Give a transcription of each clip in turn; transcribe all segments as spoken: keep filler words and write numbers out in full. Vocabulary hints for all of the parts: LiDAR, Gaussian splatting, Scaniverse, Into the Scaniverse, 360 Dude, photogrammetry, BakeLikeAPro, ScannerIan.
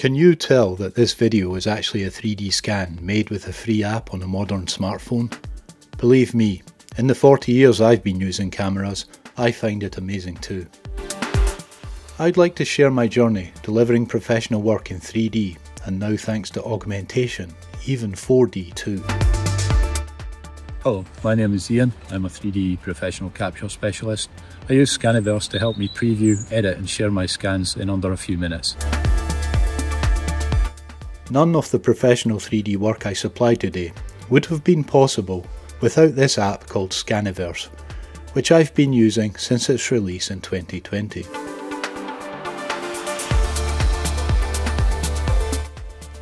Can you tell that this video is actually a three D scan made with a free app on a modern smartphone? Believe me, in the forty years I've been using cameras, I find it amazing too. I'd like to share my journey delivering professional work in three D, and now thanks to augmentation, even four D too. Hello, my name is Ian. I'm a three D professional capture specialist. I use Scaniverse to help me preview, edit and share my scans in under a few minutes. None of the professional three D work I supply today would have been possible without this app called Scaniverse, which I've been using since its release in twenty twenty.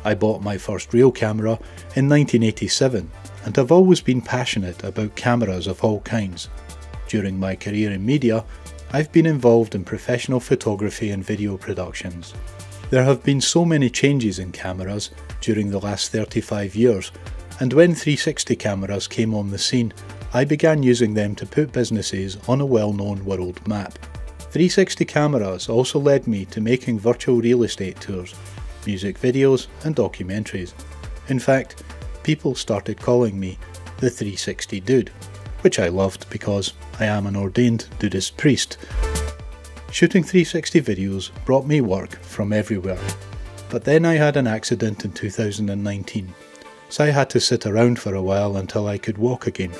I bought my first real camera in nineteen eighty-seven, and I've always been passionate about cameras of all kinds. During my career in media, I've been involved in professional photography and video productions. There have been so many changes in cameras during the last thirty-five years, and when three sixty cameras came on the scene, I began using them to put businesses on a well-known world map. three sixty cameras also led me to making virtual real estate tours, music videos and documentaries. In fact, people started calling me the three sixty Dude, which I loved because I am an ordained Buddhist priest. Shooting three sixty videos brought me work from everywhere, but then I had an accident in two thousand nineteen, so I had to sit around for a while until I could walk again.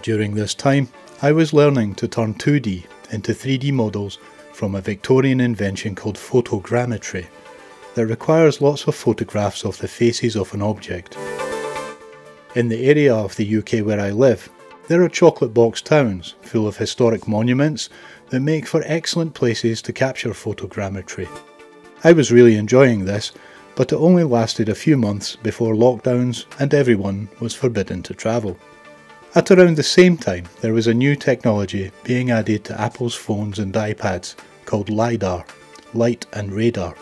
During this time, I was learning to turn two D into three D models from a Victorian invention called photogrammetry that requires lots of photographs of the faces of an object. In the area of the U K where I live, there are chocolate box towns full of historic monuments that make for excellent places to capture photogrammetry. I was really enjoying this, but it only lasted a few months before lockdowns and everyone was forbidden to travel. At around the same time, there was a new technology being added to Apple's phones and iPads called LiDAR, light and radar.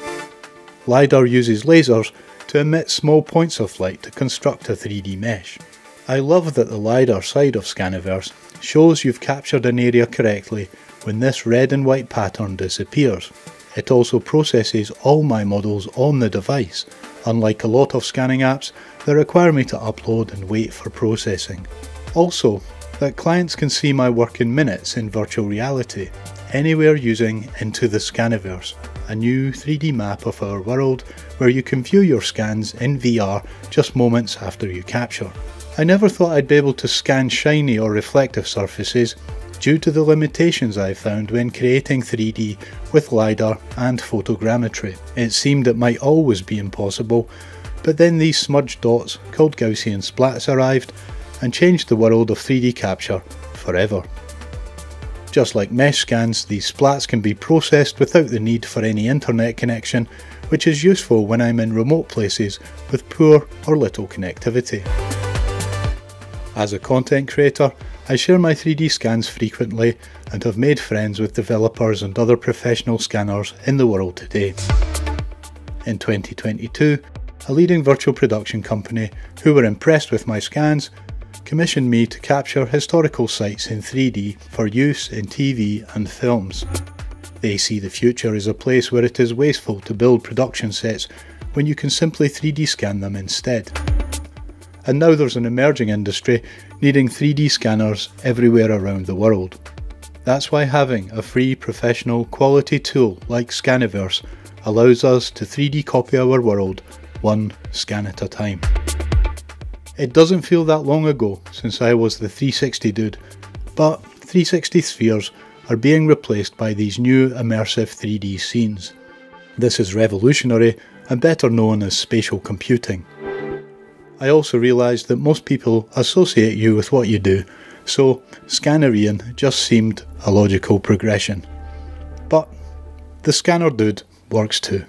LiDAR uses lasers to emit small points of light to construct a three D mesh. I love that the LiDAR side of Scaniverse shows you've captured an area correctly when this red and white pattern disappears. It also processes all my models on the device, unlike a lot of scanning apps that require me to upload and wait for processing. Also, that clients can see my work in minutes in virtual reality, anywhere using Into the Scaniverse, a new three D map of our world where you can view your scans in V R just moments after you capture. I never thought I'd be able to scan shiny or reflective surfaces due to the limitations I found when creating three D with LiDAR and photogrammetry. It seemed it might always be impossible, but then these smudged dots called Gaussian splats arrived and changed the world of three D capture forever. Just like mesh scans, these splats can be processed without the need for any internet connection, which is useful when I'm in remote places with poor or little connectivity. As a content creator, I share my three D scans frequently and have made friends with developers and other professional scanners in the world today. In twenty twenty-two, a leading virtual production company, who were impressed with my scans, commissioned me to capture historical sites in three D for use in T V and films. They see the future as a place where it is wasteful to build production sets when you can simply three D scan them instead. And now there's an emerging industry needing three D scanners everywhere around the world. That's why having a free, professional, quality tool like Scaniverse allows us to three D copy our world, one scan at a time. It doesn't feel that long ago since I was the three sixty Dude, but three sixty spheres are being replaced by these new immersive three D scenes. This is revolutionary and better known as spatial computing. I also realised that most people associate you with what you do, so ScannerIan just seemed a logical progression. But the Scanner Dude works too.